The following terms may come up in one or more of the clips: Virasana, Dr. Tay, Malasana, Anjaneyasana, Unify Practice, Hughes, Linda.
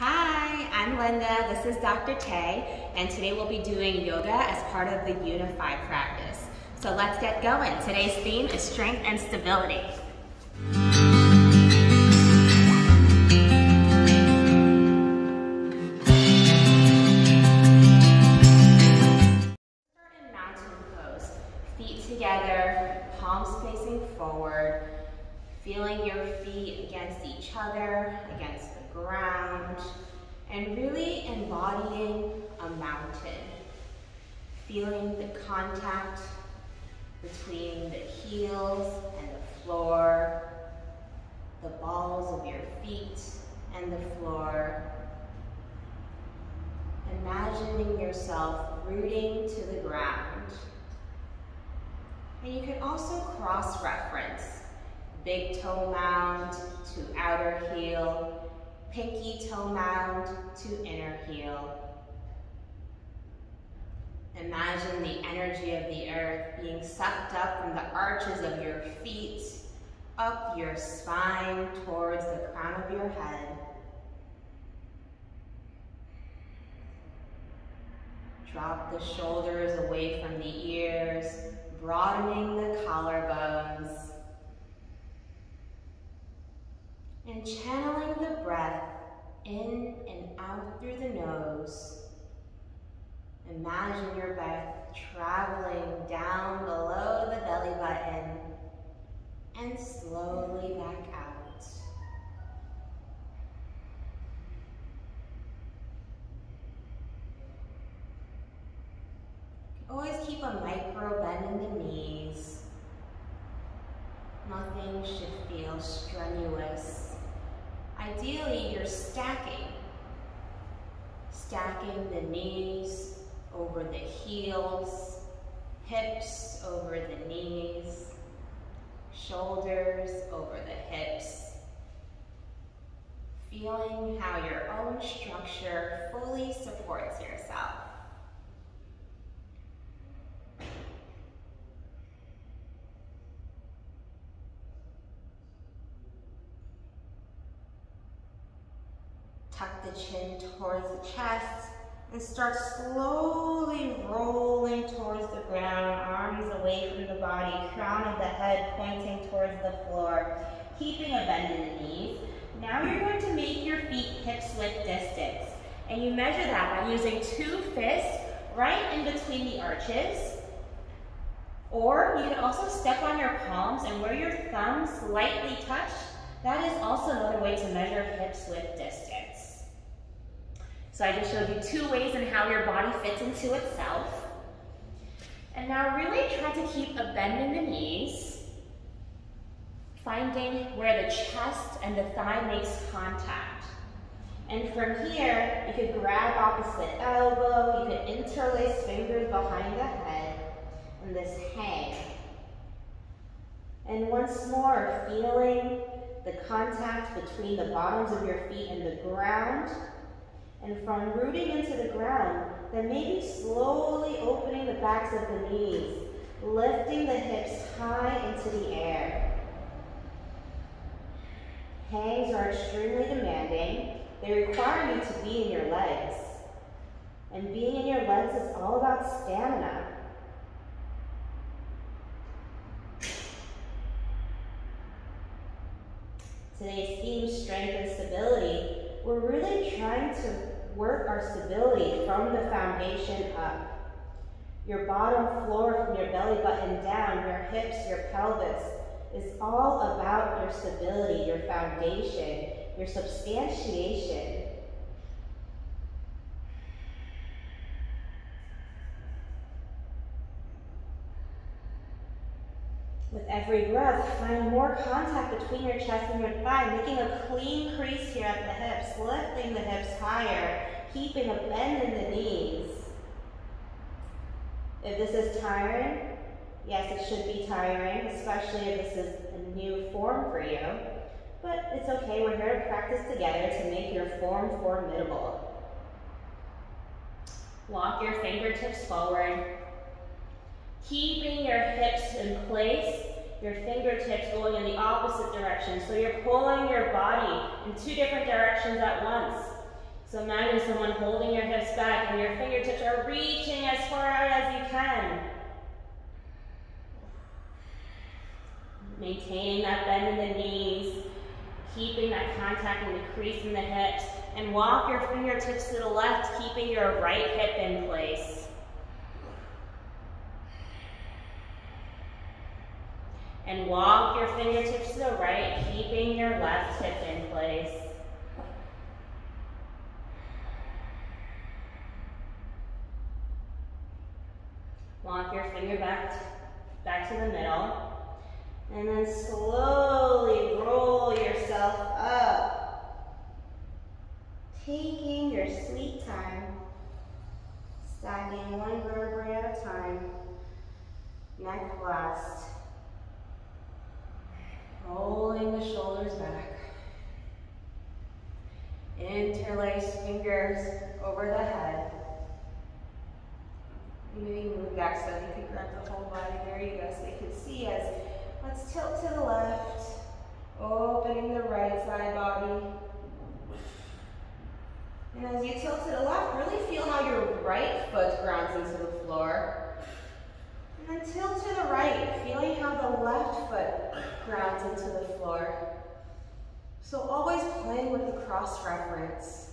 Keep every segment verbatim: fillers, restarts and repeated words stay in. Hi, I'm Linda, this is Doctor Tay, and today we'll be doing yoga as part of the Unify practice. So let's get going. Today's theme is strength and stability. Start in mountain pose, feet together, palms facing forward, feeling your feet against each other, against the ground, and really embodying a mountain. Feeling the contact between the heels and the floor, the balls of your feet and the floor. Imagining yourself rooting to the ground. And you can also cross-reference big toe mound to outer heel, pinky toe mound to inner heel. Imagine the energy of the earth being sucked up from the arches of your feet, up your spine towards the crown of your head. Drop the shoulders away from the ears, broadening the collarbones. And channeling the breath in and out through the nose. Imagine your breath traveling down below the belly button and slowly back out. Always keep a micro bend in the knees. Nothing should feel strenuous. Ideally, you're stacking. Stacking the knees over the heels, hips over the knees, shoulders over the hips. Feeling how your own structure fully supports yourself. Tuck the chin towards the chest, and start slowly rolling towards the ground, arms away from the body, crown of the head pointing towards the floor, keeping a bend in the knees. Now you're going to make your feet hips width distance, and you measure that by using two fists right in between the arches, or you can also step on your palms and where your thumbs lightly touch, that is also another way to measure hips width distance. So I just showed you two ways in how your body fits into itself. And now really try to keep a bend in the knees, finding where the chest and the thigh makes contact. And from here, you could grab opposite elbow, you could interlace fingers behind the head, and this hang. And once more, feeling the contact between the bottoms of your feet and the ground. And from rooting into the ground, then maybe slowly opening the backs of the knees, lifting the hips high into the air. Hangs are extremely demanding. They require you to be in your legs. And being in your legs is all about stamina. Today's theme, strength and stability. We're really trying to work our stability from the foundation up. Your bottom floor from your belly button down, your hips, your pelvis, is all about your stability, your foundation, your substantiation. With every breath, find more contact between your chest and your thigh, making a clean crease here at the hips, lifting the hips higher, keeping a bend in the knees. If this is tiring, yes, it should be tiring, especially if this is a new form for you, but it's okay, we're here to practice together to make your form formidable. Walk your fingertips forward. Keeping your hips in place, your fingertips going in the opposite direction. So you're pulling your body in two different directions at once. So imagine someone holding your hips back and your fingertips are reaching as far out as you can. Maintaining that bend in the knees, keeping that contact in the crease in the hips, and walk your fingertips to the left, keeping your right hip in place. And walk your fingertips to the right, keeping your left hip in place. Walk your finger back, back to the middle. And then slowly roll yourself up, taking your sweet time, stacking one vertebrae at a time, neck last. Rolling the shoulders back. Interlace fingers over the head. Maybe move back so you can grab the whole body. There you go. So you can see as, let's tilt to the left, opening the right side body. And as you tilt to the left, really feel how your right foot grounds into the floor. And then tilt to the right, feeling how the left foot grounds into the floor. So always playing with the cross-reference.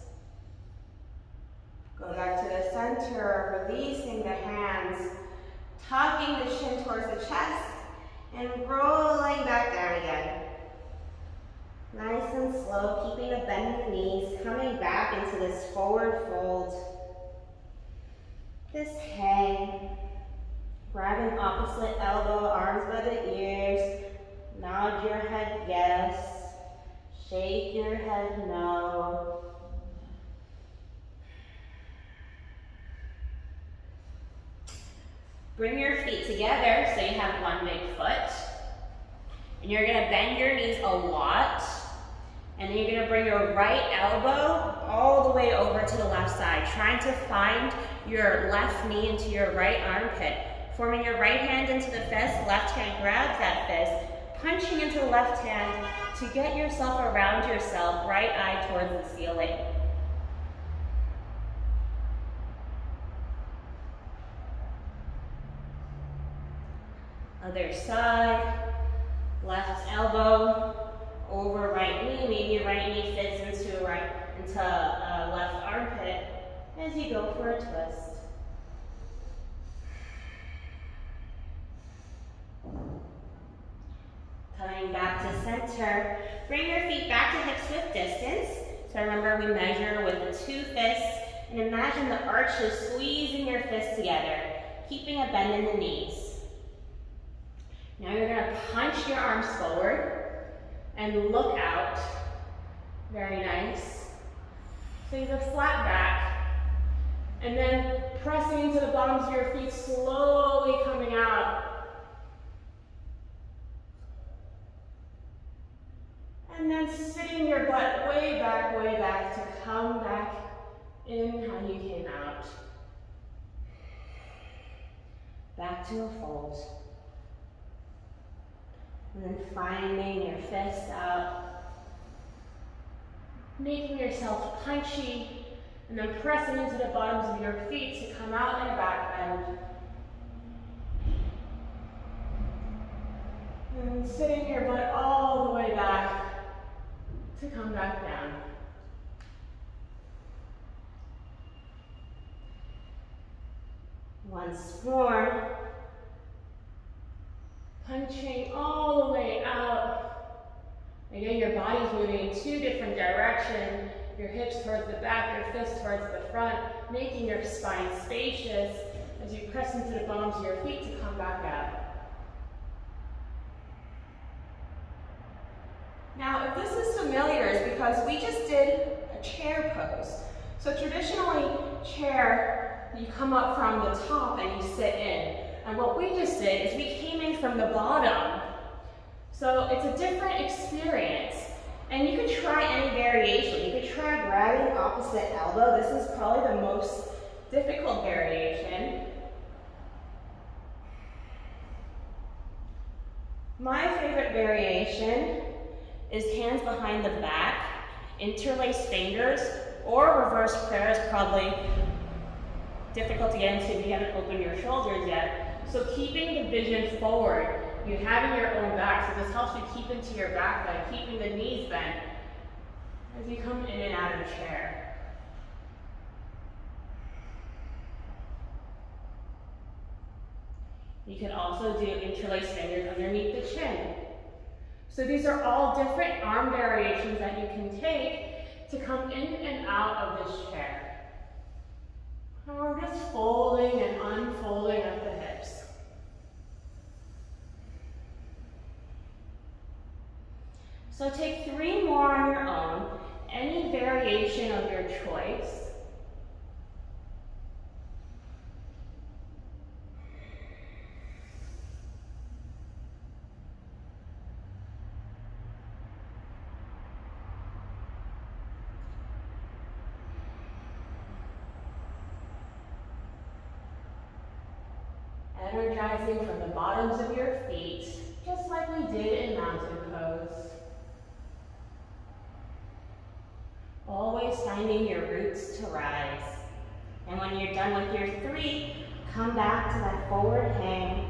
Go back to the center, releasing the hands, tucking the chin towards the chest, and rolling back down again. Nice and slow, keeping the bend in the knees, coming back into this forward fold. Just hang. Grabbing opposite elbow, arms by the ears, nod your head yes, shake your head no. Bring your feet together so you have one big foot. And you're gonna bend your knees a lot. And then you're gonna bring your right elbow all the way over to the left side, trying to find your left knee into your right armpit. Forming your right hand into the fist, left hand grabs that fist, punching into the left hand to get yourself around yourself, right eye towards the ceiling. Other side, left elbow over right knee, maybe right knee fits into, right, into uh, left armpit as you go for a twist. Coming back to center, bring your feet back to hips with distance. So remember, we measure with the two fists, and imagine the arches squeezing your fists together, keeping a bend in the knees. Now you're gonna punch your arms forward and look out. Very nice. So you have a flat back, and then pressing into the bottoms of your feet, slowly coming out. And then sitting your butt way back, way back to come back in how you came out. Back to a fold. And then finding your fist up, making yourself punchy, and then pressing into the bottoms of your feet to come out in a back bend. And then sitting your butt all the way back to come back down. Once more, punching all the way out. Again, your body's moving in two different directions, your hips towards the back, your fists towards the front, making your spine spacious as you press into the bottoms of your feet to come back up. Now, if this is familiar, it's because we just did a chair pose. So traditionally, chair, you come up from the top and you sit in. And what we just did is we came in from the bottom. So it's a different experience. And you can try any variation. You can try grabbing opposite elbow. This is probably the most difficult variation. My favorite variation is hands behind the back, interlace fingers, or reverse prayer is probably difficult again so you haven't opened your shoulders yet. So keeping the vision forward, you having your own back, so this helps you keep into your back leg, keeping the knees bent as you come in and out of the chair. You can also do interlaced fingers underneath the chin. So these are all different arm variations that you can take to come in and out of this chair. And we're just folding and unfolding at the hips. So take three more on your own, any variation of your choice. Energizing from the bottoms of your feet, just like we did in mountain pose. Always finding your roots to rise. And when you're done with your three, come back to that forward hang.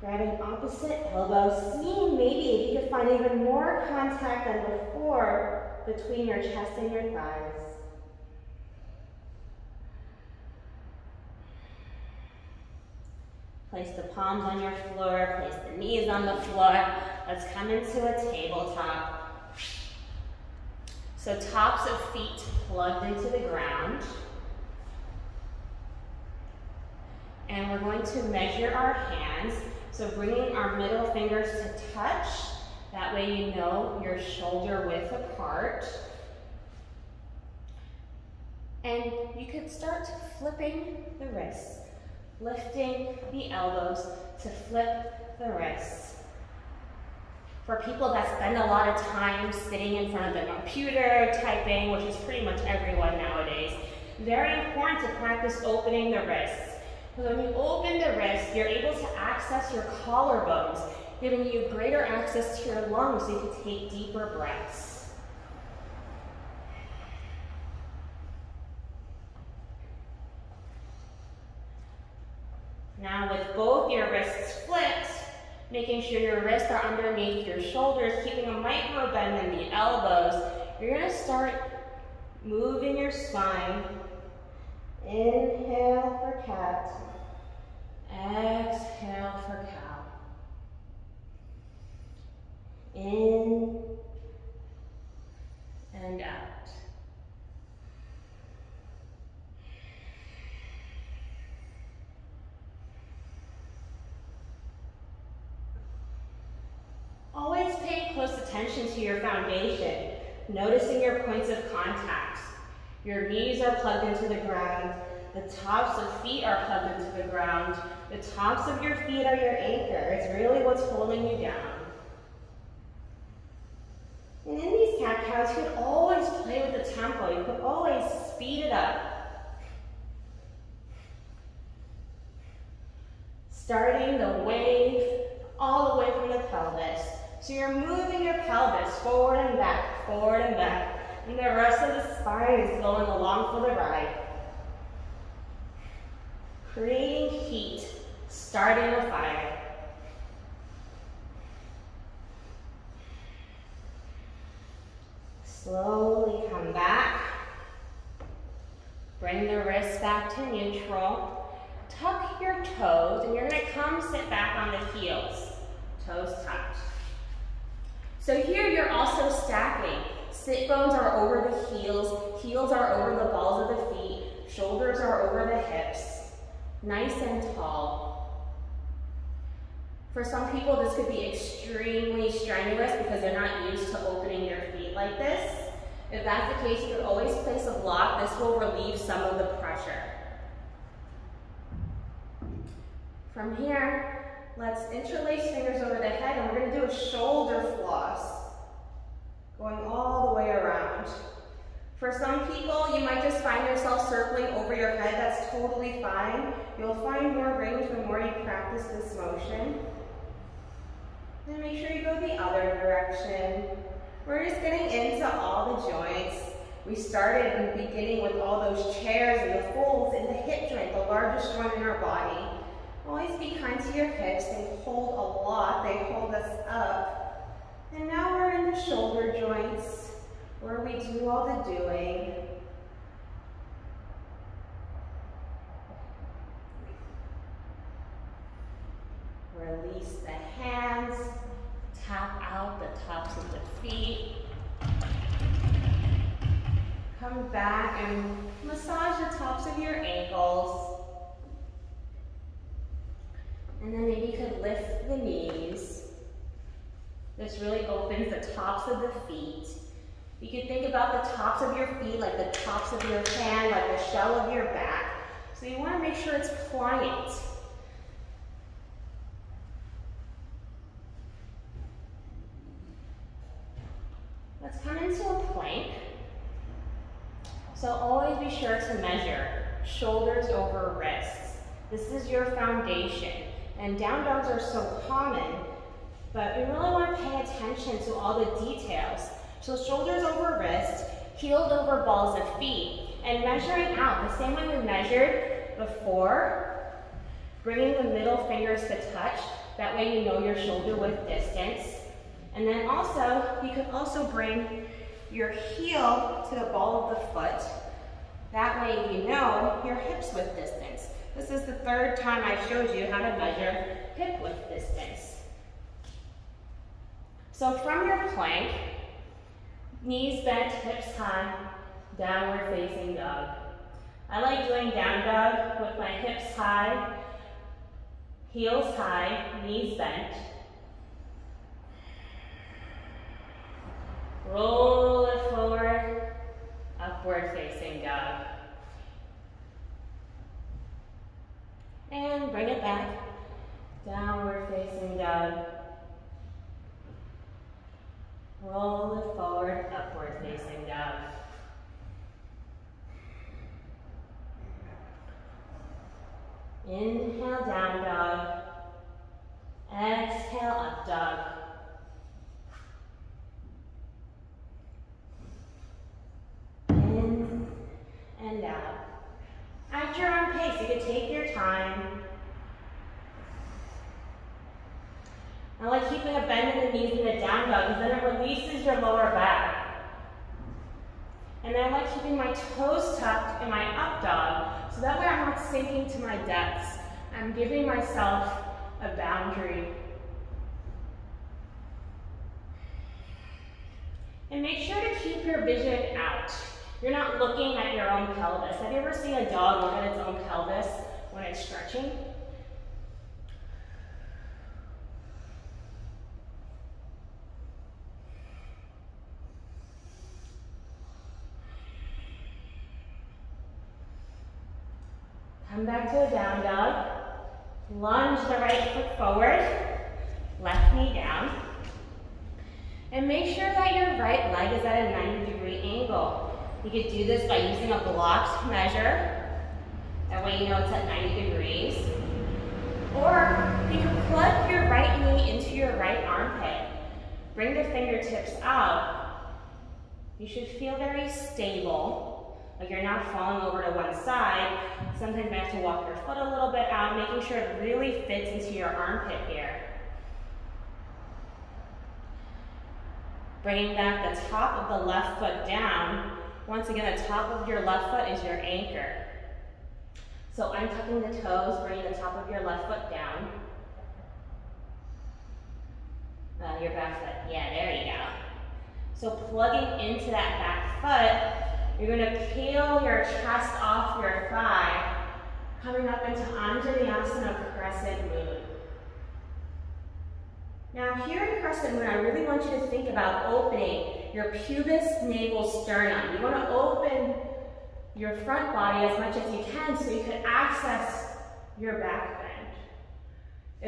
Grabbing opposite elbow, seeing maybe if you can find even more contact than before between your chest and your thighs. Place the palms on your floor, place the knees on the floor. Let's come into a tabletop. So tops of feet plugged into the ground. And we're going to measure our hands. So bringing our middle fingers to touch. That way you know your shoulder width apart. And you could start flipping the wrists. Lifting the elbows to flip the wrists. For people that spend a lot of time sitting in front of the computer, typing, which is pretty much everyone nowadays, very important to practice opening the wrists. Because when you open the wrists, you're able to access your collarbones, giving you greater access to your lungs so you can take deeper breaths. Now with both your wrists flipped, making sure your wrists are underneath your shoulders, keeping a micro bend in the elbows, you're going to start moving your spine. Inhale for cat, exhale for cow. In and out. Always pay close attention to your foundation, noticing your points of contact. Your knees are plugged into the ground, the tops of feet are plugged into the ground, the tops of your feet are your anchor. It's really what's holding you down. And in these cat-cows, you can always play with the tempo. You can always speed it up. Starting the wave all the way from the pelvis. So you're moving your pelvis forward and back, forward and back, and the rest of the spine is going along for the ride. Creating heat, starting a fire. Slowly come back. Bring the wrists back to neutral. Tuck your toes, and you're gonna come sit back on the heels. Toes tucked. So here you're also stacking. Sit bones are over the heels, heels are over the balls of the feet, shoulders are over the hips. Nice and tall. For some people, this could be extremely strenuous because they're not used to opening their feet like this. If that's the case, you could always place a block. This will relieve some of the pressure. From here, let's interlace fingers over the head, and we're going to do a shoulder floss, going all the way around. For some people, you might just find yourself circling over your head. That's totally fine. You'll find more range the more you practice this motion. Then make sure you go the other direction. We're just getting into all the joints. We started in the beginning with all those chairs and the folds in the hip joint, the largest joint in our body. Always be kind to your hips. They hold a lot. They hold us up. And now we're in the shoulder joints where we do all the doing. Release the hands. Tap out the tops of the feet. Come back and massage the tops of your ankles. And then maybe you could lift the knees. This really opens the tops of the feet. You could think about the tops of your feet like the tops of your hand, like the shell of your back. So you want to make sure it's pliant. Let's come into a plank. So always be sure to measure shoulders over wrists. This is your foundation. And down dogs are so common, but we really want to pay attention to all the details. So shoulders over wrists, heels over balls of feet, and measuring out the same way we measured before, bringing the middle fingers to touch. That way you know your shoulder width distance. And then also, you could also bring your heel to the ball of the foot. That way you know your hips width distance. This is the third time I showed you how to measure hip width distance. So from your plank, knees bent, hips high, downward facing dog. I like doing down dog with my hips high, heels high, knees bent. Roll it forward, upward facing dog. And bring it back, downward facing dog. Roll it forward, upward facing dog. Inhale, down dog. Exhale, up dog. And out. At your own pace, you can take your time. I like keeping a bend in the knees in a down dog because then it releases your lower back. And then I like keeping my toes tucked in my up dog so that way I'm not sinking to my depths. I'm giving myself a boundary. And make sure to keep your vision out. You're not looking at your own pelvis. Have you ever seen a dog look at its own pelvis when it's stretching? Come back to a down dog. Lunge the right foot forward, left knee down. And make sure that your right leg is at a ninety degree angle. You could do this by using a blocked measure. That way you know it's at ninety degrees. Or you can plug your right knee into your right armpit. Bring the fingertips out. You should feel very stable, like you're not falling over to one side. Sometimes you have to walk your foot a little bit out, making sure it really fits into your armpit here. Bringing back the top of the left foot down. Once again, the top of your left foot is your anchor. So untucking the toes, bringing the top of your left foot down. Uh, your back foot, yeah, there you go. So plugging into that back foot, you're gonna peel your chest off your thigh, coming up into Anjaneyasana Crescent Moon. Now here in Crescent Moon, I really want you to think about opening your pubis, navel, sternum. You want to open your front body as much as you can so you can access your back bend.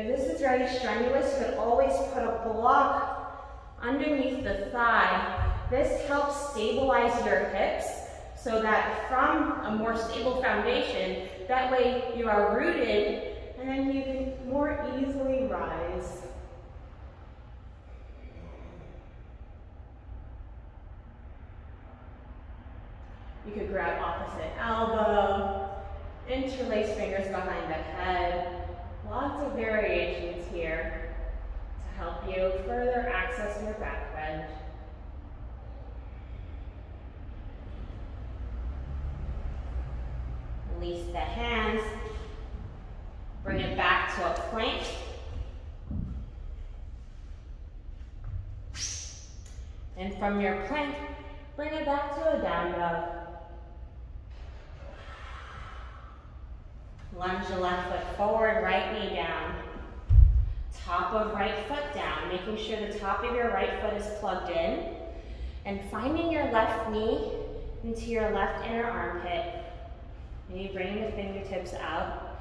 If this is very strenuous, you can always put a block underneath the thigh. This helps stabilize your hips so that from a more stable foundation, that way you are rooted and then you can more easily rise. You could grab opposite elbow, interlace fingers behind the head. Lots of variations here to help you further access your back bend. Release the hands, bring it back to a plank. And from your plank, bring it back to a down dog. Lunge your left foot forward, right knee down. Top of right foot down, making sure the top of your right foot is plugged in. And finding your left knee into your left inner armpit. Maybe bringing the fingertips out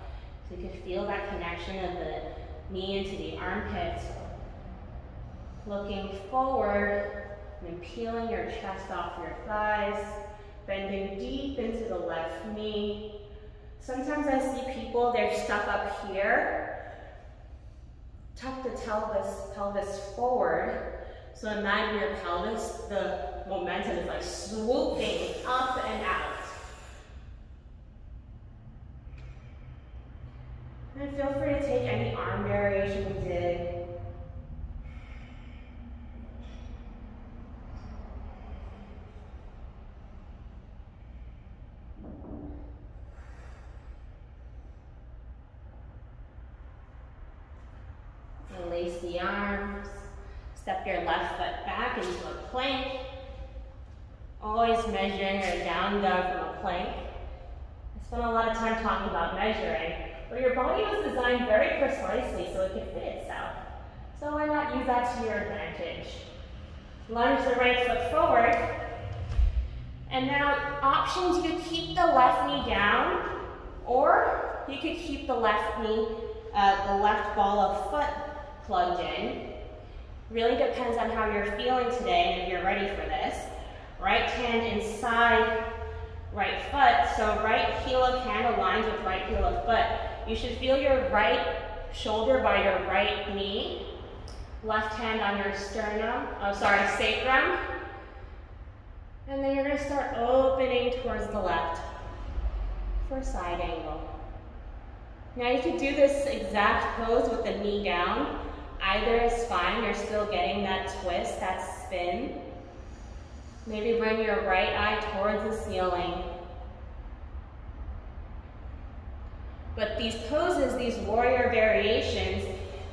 so you can feel that connection of the knee into the armpit. Looking forward and peeling your chest off your thighs, bending deep into the left knee. Sometimes I see people, they're stuck up here. Tuck the pelvis, pelvis forward. So imagine your pelvis, the momentum is like swooping up and out. And feel free to take any arm variation we did. Release the arms, step your left foot back into a plank. Always measuring your down dog from a plank. I spent a lot of time talking about measuring, but your body was designed very precisely so it could fit itself. So why not use that to your advantage? Lunge the right foot forward. And now options, you could keep the left knee down, or you could keep the left knee, uh, the left ball of foot plugged in. Really depends on how you're feeling today and if you're ready for this. Right hand inside right foot, so right heel of hand aligns with right heel of foot. You should feel your right shoulder by your right knee. Left hand on your sternum, oh sorry, sacrum. And then you're gonna start opening towards the left for a side angle. Now you can do this exact pose with the knee down. Either is fine, you're still getting that twist, that spin. Maybe bring your right eye towards the ceiling. But these poses, these warrior variations,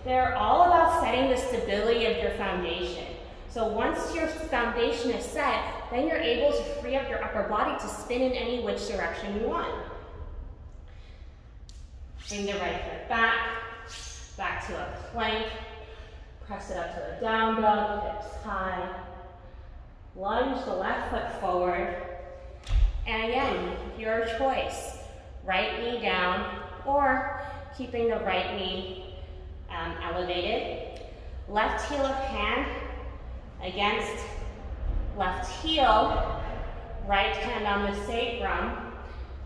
they're all about setting the stability of your foundation. So once your foundation is set, then you're able to free up your upper body to spin in any which direction you want. Bring the right foot back, back to a plank, press it up to a down dog, hips high. Lunge the left foot forward, and again, your choice. Right knee down, or keeping the right knee um, elevated. Left heel of hand against left heel, right hand on the sacrum.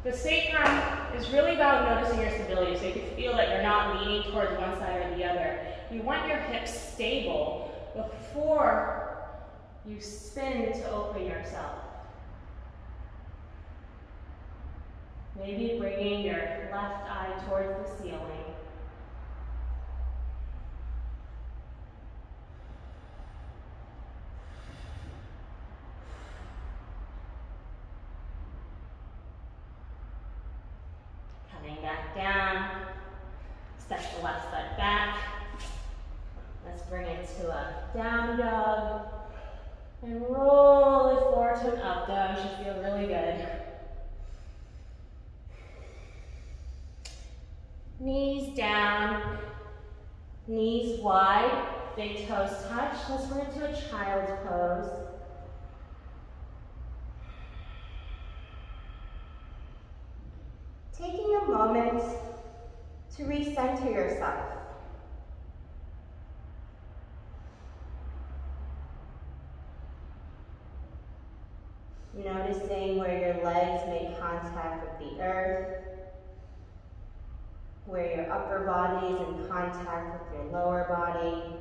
The sacrum is really about noticing your stability, so you can feel that you're not leaning towards one side or the other. You want your hips stable before you spin to open yourself. Maybe bringing your left eye towards the ceiling. Back down, step the left foot back. Let's bring it to a down dog and roll it forward to an up dog. It should feel really good. Knees down, knees wide, big toes touch. Let's bring it to a child's pose. Taking a moment to recenter yourself. Noticing where your legs make contact with the earth, where your upper body is in contact with your lower body.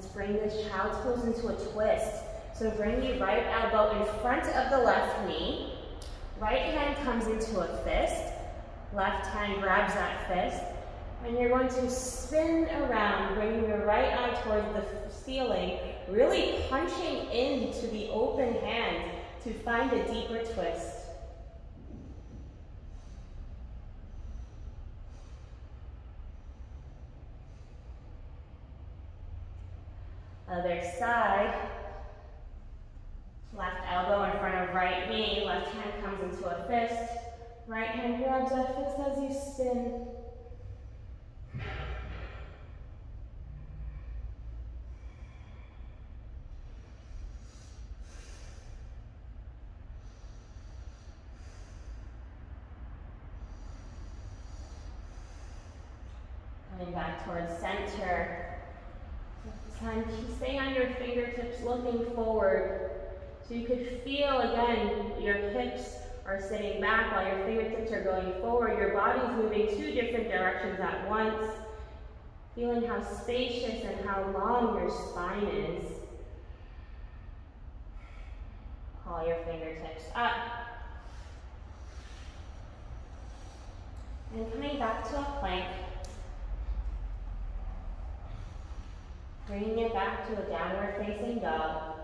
Let's bring this child's pose into a twist. So bring the right elbow in front of the left knee. Right hand comes into a fist. Left hand grabs that fist. And you're going to spin around, bringing your right eye towards the ceiling, really punching into the open hand to find a deeper twist. Other side, left elbow in front of right knee, left hand comes into a fist, right hand grabs that fist as you spin. Coming back towards center. Time to stay on your fingertips, looking forward. So you could feel, again, your hips are sitting back while your fingertips are going forward. Your body's moving two different directions at once. Feeling how spacious and how long your spine is. Call your fingertips up. And coming back to a plank. Bringing it back to a downward facing dog.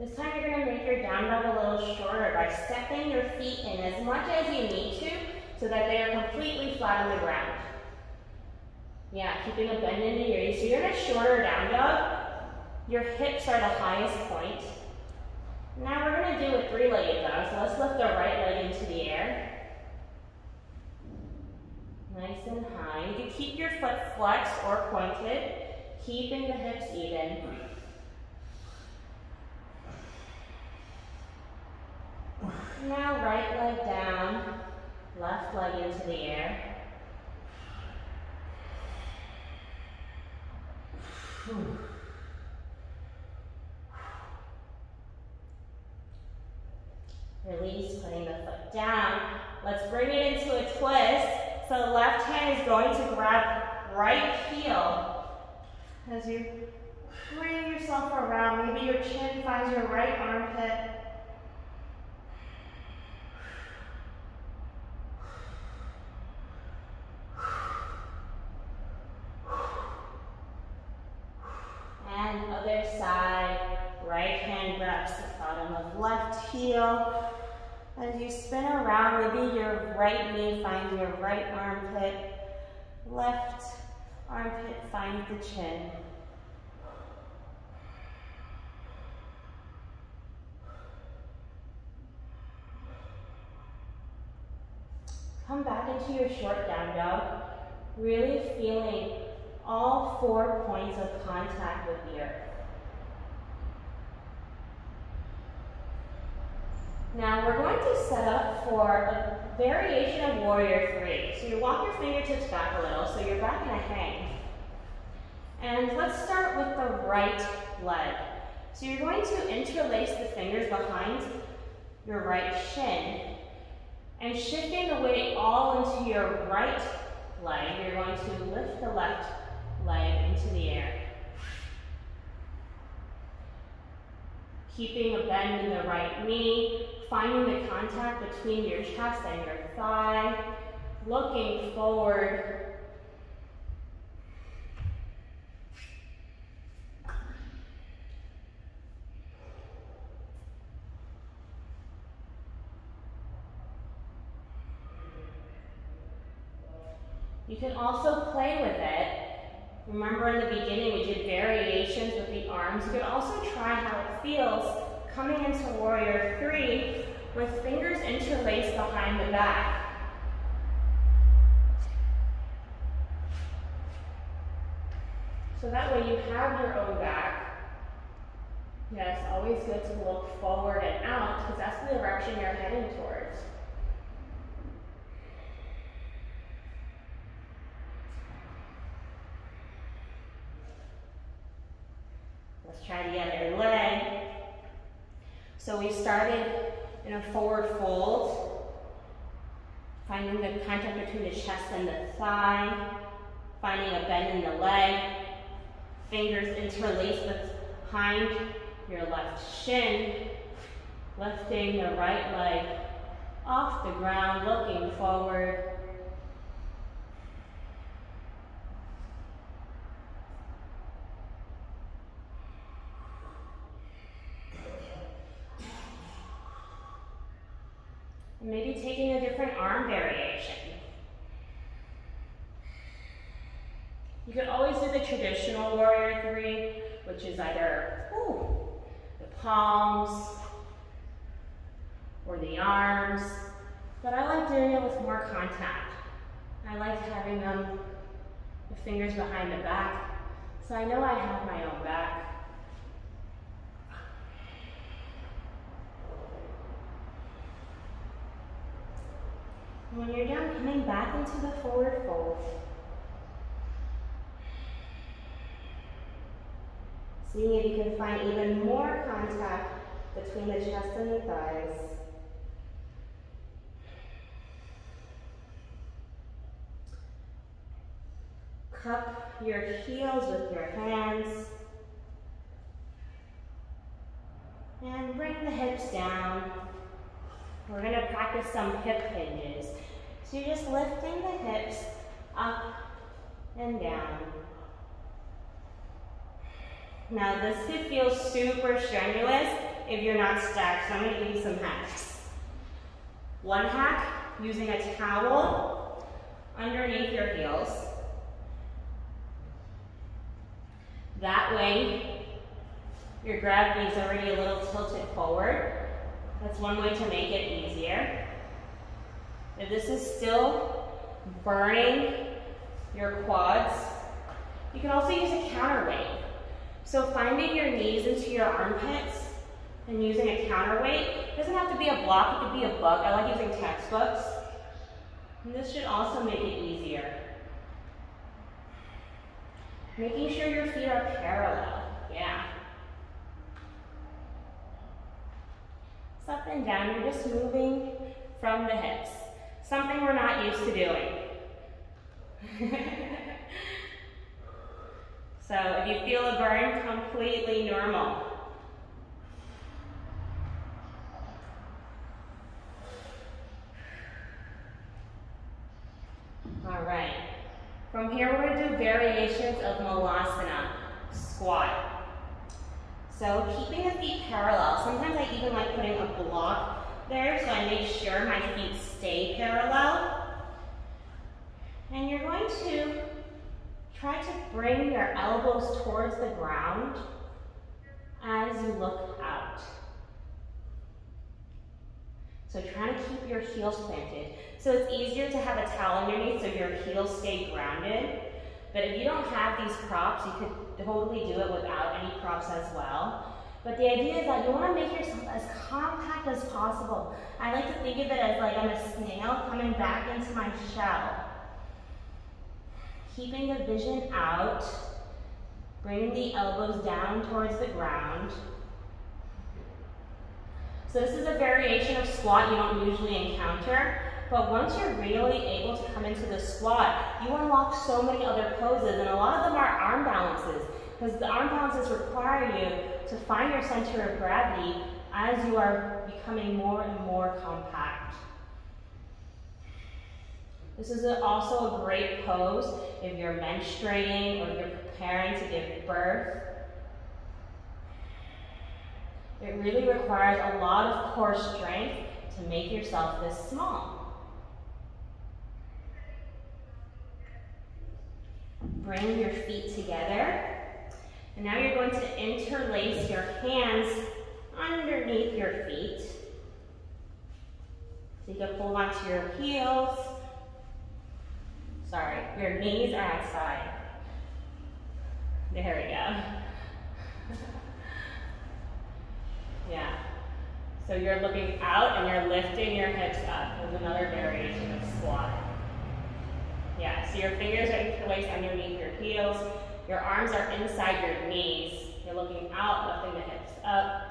This time you're going to make your down dog a little shorter by stepping your feet in as much as you need to so that they are completely flat on the ground. Yeah, keeping a bend in the knee. So you're in a shorter down dog. Your hips are the highest point. Now we're going to do a three-legged dog. So let's lift the right leg into the air. Nice and high. You can keep your foot flexed or pointed. Keeping the hips even. Now right leg down, left leg into the air. Release, putting the foot down. Let's bring it into a twist. So the left hand is going to grab right heel. As you bring yourself around, maybe your chin finds your right armpit. And other side, right hand grabs the bottom of left heel. As you spin around, maybe your right knee finds your right armpit, left armpit finds the chin. Come back into your short down dog, really feeling all four points of contact with the earth. Now we're going to set up for a variation of warrior three. So you walk your fingertips back a little, so you're back in a hang. And let's start with the right leg. So you're going to interlace the fingers behind your right shin. And shifting the weight all into your right leg, you're going to lift the left leg into the air. Keeping a bend in the right knee, finding the contact between your chest and your thigh, looking forward. You can also play with it. Remember in the beginning we did variations with the arms. You could also try how it feels coming into warrior three with fingers interlaced behind the back. So that way you have your own back. Yeah, it's always good to look forward and out because that's the direction you're heading towards. Let's try the other leg. So we started in a forward fold, finding the contact between the chest and the thigh, finding a bend in the leg, Fingers interlace behind your left shin, lifting the right leg off the ground, looking forward. Maybe taking a different arm variation. You can always do the traditional warrior three, which is either ooh, the palms or the arms, but I like doing it with more contact. I like having them, the fingers behind the back, so I know I have my own back. When you're done, coming back into the forward fold. Seeing if you can find even more contact between the chest and the thighs. Cup your heels with your hands. And bring the hips down. We're going to practice some hip hinges. So you're just lifting the hips up and down. Now this could feel super strenuous if you're not stacked, so I'm going to give you some hacks. One hack, using a towel underneath your heels. That way your gravity is already a little tilted forward. That's one way to make it easier. If this is still burning your quads, you can also use a counterweight. So finding your knees into your armpits and using a counterweight. It doesn't have to be a block, it could be a book. I like using textbooks. And this should also make it easier. Making sure your feet are parallel, yeah. Up and down, you're just moving from the hips. Something we're not used to doing. So if you feel a burn, completely normal. All right. From here, we're going to do variations of Malasana squat. So keeping the feet parallel, sometimes I even like putting a block there so I make sure my feet stay parallel. And you're going to try to bring your elbows towards the ground as you look out. So trying to keep your heels planted. So it's easier to have a towel underneath so your heels stay grounded. But if you don't have these props, you could totally do it without any props as well. But the idea is that you want to make yourself as compact as possible. I like to think of it as like I'm a snail coming back into my shell. Keeping the vision out, bringing the elbows down towards the ground. So this is a variation of squat you don't usually encounter. But once you're really able to come into the squat, you unlock so many other poses, and a lot of them are arm balances, because the arm balances require you to find your center of gravity as you are becoming more and more compact. This is also a great pose if you're menstruating or you're preparing to give birth. It really requires a lot of core strength to make yourself this small. Bring your feet together, and now you're going to interlace your hands underneath your feet. So you can hold onto your heels, sorry, your knees are outside. There we go. Yeah, so you're looking out and you're lifting your hips up. There's another variation of squat. Yeah, so your fingers are interlaced underneath your heels. Your arms are inside your knees. You're looking out, lifting the hips up.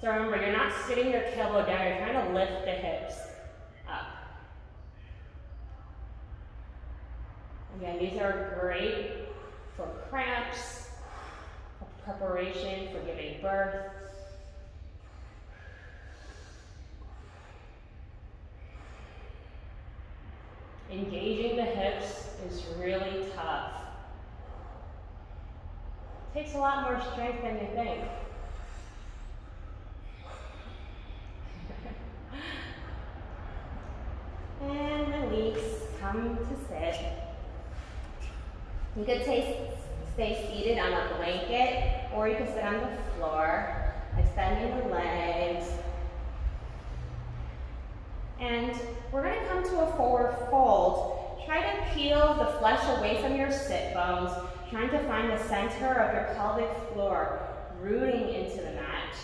So remember, you're not sitting your tailbone down. You're trying to lift the hips up. Again, these are great for cramps, for preparation for giving birth. Engaging the hips is really tough. It takes a lot more strength than you think. And release, come to sit. You could stay, stay seated on a blanket, or you can sit on the floor, extending the legs. And we're going to come to a forward fold. Try to peel the flesh away from your sit bones, trying to find the center of your pelvic floor, rooting into the mat.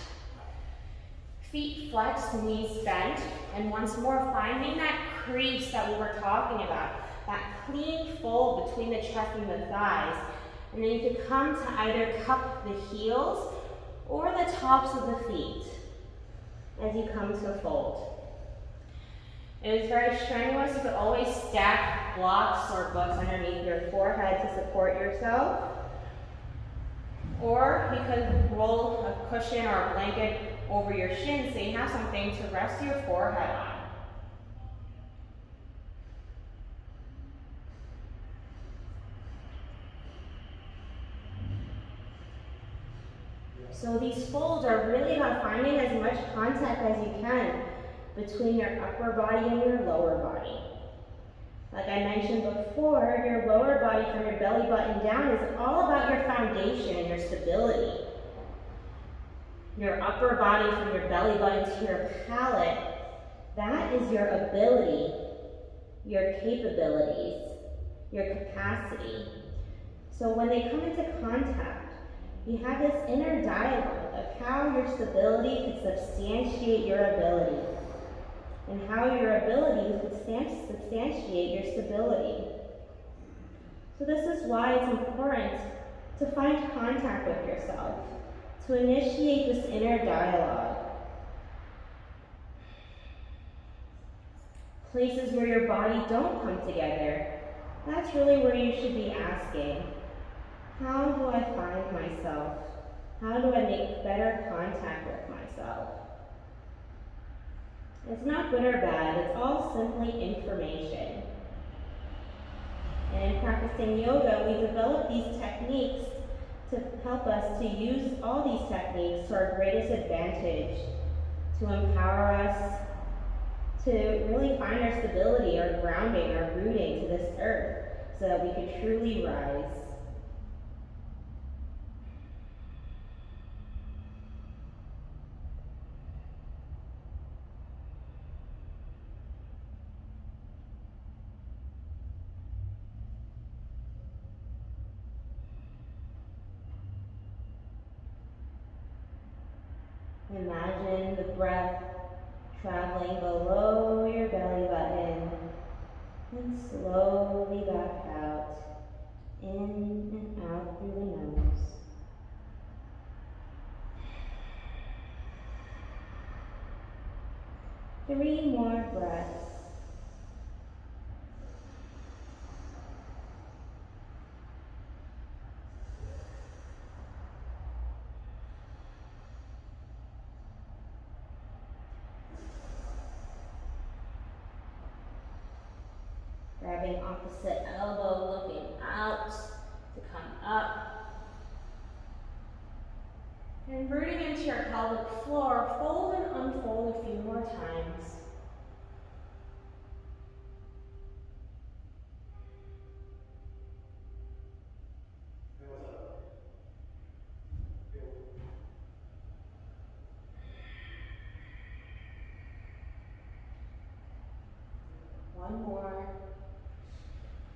Feet flexed, knees bent, and once more finding that crease that we were talking about, that clean fold between the chest and the thighs. And then you can come to either cup the heels or the tops of the feet as you come to a fold. It is very strenuous, you could always stack blocks or books underneath your forehead to support yourself. Or you could roll a cushion or a blanket over your shin so you have something to rest your forehead on. So these folds are really about finding as much contact as you can between your upper body and your lower body. Like I mentioned before, your lower body from your belly button down is all about your foundation and your stability. Your upper body from your belly button to your palate, that is your ability, your capabilities, your capacity. So when they come into contact, you have this inner dialogue of how your stability can substantiate your ability, and how your abilities substantiate your stability. So this is why it's important to find contact with yourself, to initiate this inner dialogue. Places where your body don't come together, that's really where you should be asking, how do I find myself? How do I make better contact with myself? It's not good or bad, it's all simply information. And in practicing yoga, we develop these techniques to help us to use all these techniques to our greatest advantage, to empower us, to really find our stability, our grounding, our rooting to this earth, so that we can truly rise. Imagine the breath traveling below your belly button and slowly back out, in and out through the nose. Three more breaths. Grabbing opposite elbow, looking out to come up. And rooting into your pelvic floor, fold and unfold a few more times. One more.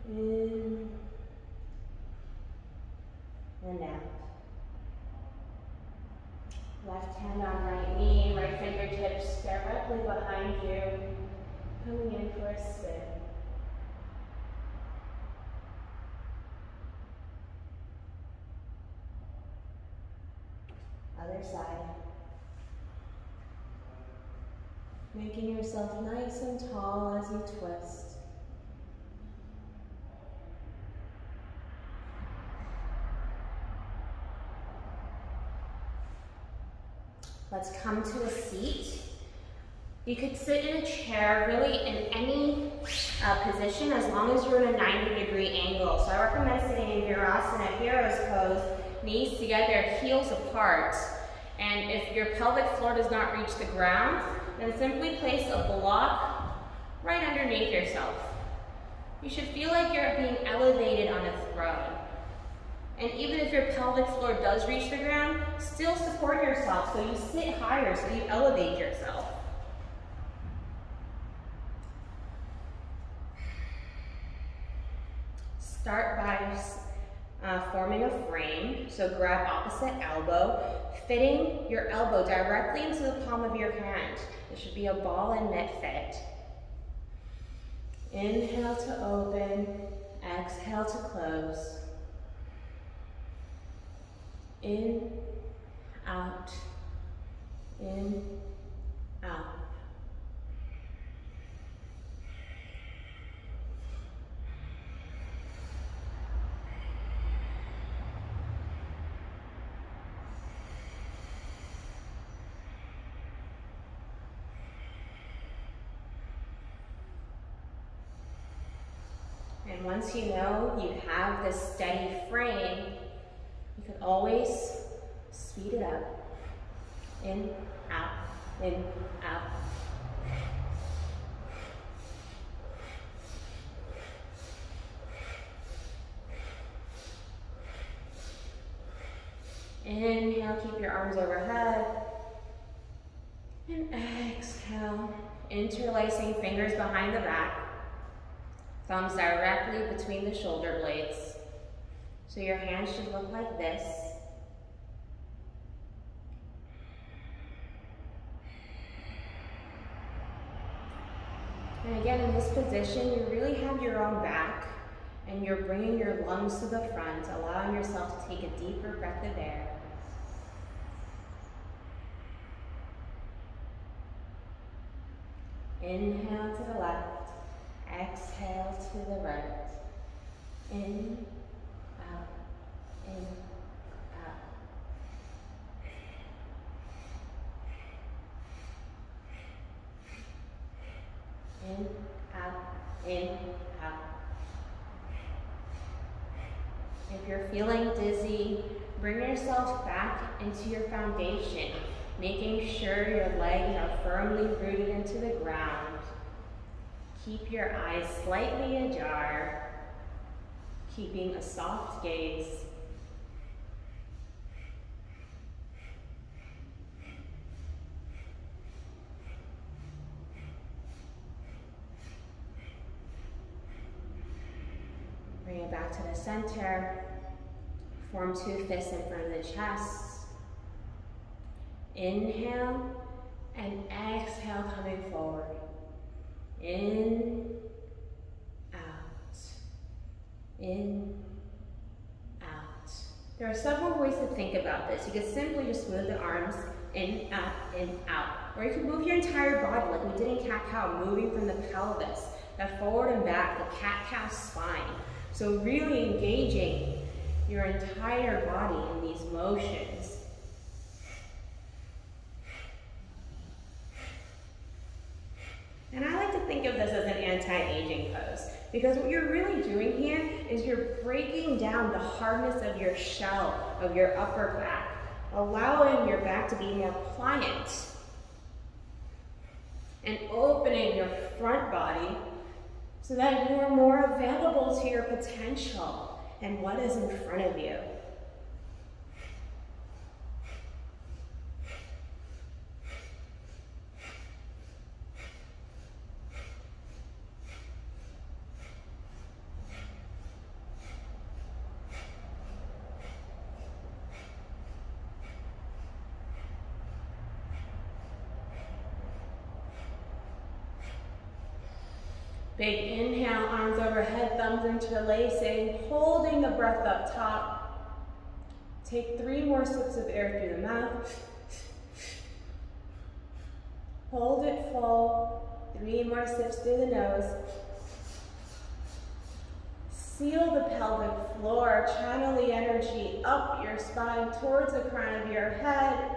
In and out. Left hand on right knee, right fingertips directly behind you, coming in for a spin. Other side. Making yourself nice and tall as you twist. Let's come to a seat. You could sit in a chair, really in any uh, position, as long as you're in a ninety degree angle. So I recommend sitting in Virasana, hero's pose, knees together, heels apart. And if your pelvic floor does not reach the ground, then simply place a block right underneath yourself. You should feel like you're being elevated on a throne. And even if your pelvic floor does reach the ground, still support yourself, so you sit higher, so you elevate yourself. Start by uh, forming a frame, so grab opposite elbow, fitting your elbow directly into the palm of your hand. It should be a ball and net fit. Inhale to open, exhale to close. In, out, in, out. And once you know you have this steady frame, you can always speed it up. In, out, in, out. Inhale, keep your arms overhead. And exhale, interlacing fingers behind the back. Thumbs directly between the shoulder blades. So your hands should look like this. And again, in this position, you really have your own back and you're bringing your lungs to the front, allowing yourself to take a deeper breath of air. Inhale to the left, exhale to the right. In, out, in, out. In, out, in, out. If you're feeling dizzy, bring yourself back into your foundation, making sure your legs are firmly rooted into the ground. Keep your eyes slightly ajar, keeping a soft gaze. Bring it back to the center. Form two fists in front of the chest. Inhale and exhale, coming forward. In, in, out. There are several ways to think about this. You can simply just move the arms in, out, in, out. Or you can move your entire body like we did in cat-cow, moving from the pelvis, that forward and back, the cat-cow spine. So really engaging your entire body in these motions. And I like to think of this as an anti-aging pose, because what you're really doing here is you're breaking down the hardness of your shell, of your upper back, allowing your back to be more pliant and opening your front body so that you're more available to your potential and what is in front of you. Big inhale, arms overhead, thumbs interlacing, holding the breath up top. Take three more sips of air through the mouth. Hold it full, three more sips through the nose. Seal the pelvic floor, channel the energy up your spine towards the crown of your head,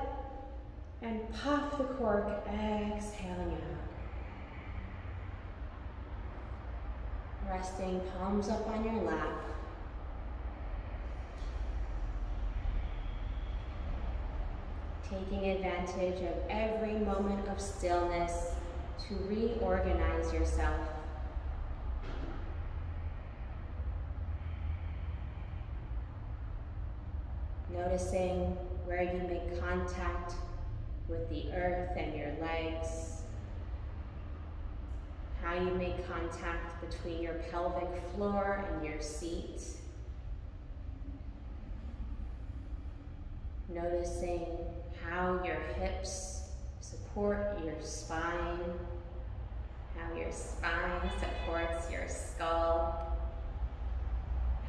and pop the cork, exhaling out. Resting palms up on your lap. Taking advantage of every moment of stillness to reorganize yourself. Noticing where you make contact with the earth and your legs, how you make contact between your pelvic floor and your seat. Noticing how your hips support your spine, how your spine supports your skull,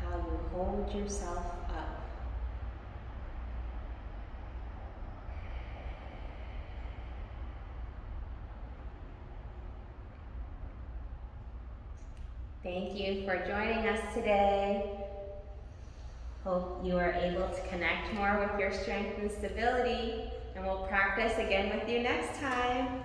how you hold yourself up. Thank you for joining us today. Hope you are able to connect more with your strength and stability, and we'll practice again with you next time.